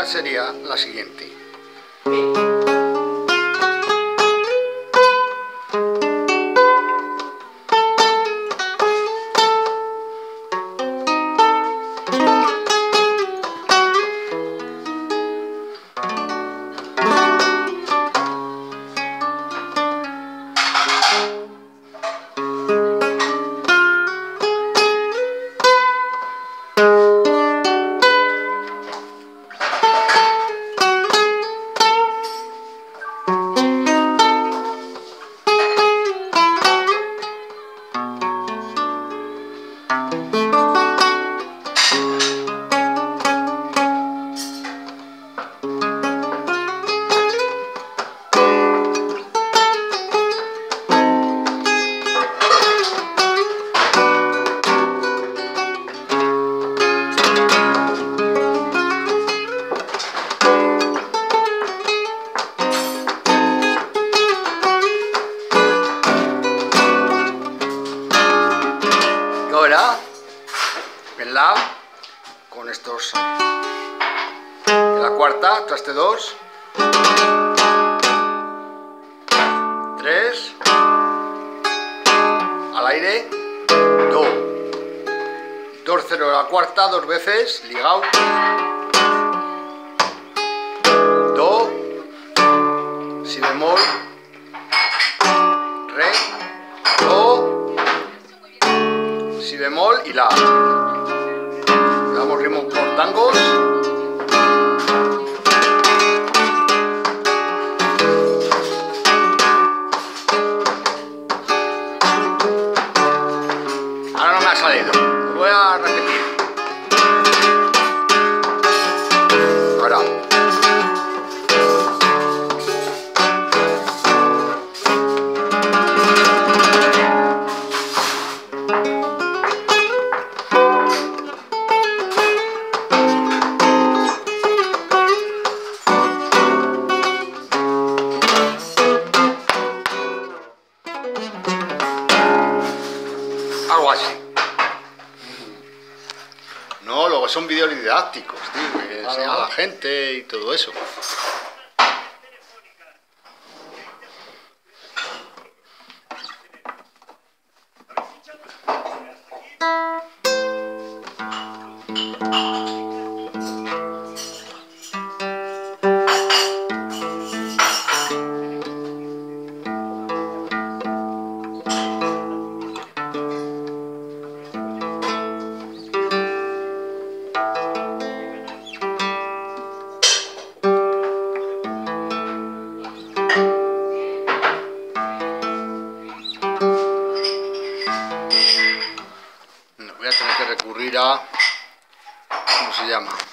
idea sería la siguiente. La con estos, la cuarta, traste 2, 3, al aire, do, 2-0 la cuarta, dos veces, ligado, do, si bemol, re, do, si bemol y la. Damos ritmo por tangos. Ahora no me ha salido, lo voy a repetir. Ahora. Algo así. No, luego son vídeos didácticos, tío, que enseñan a la gente y todo eso. Voy a tener que recurrir a... ¿cómo se llama?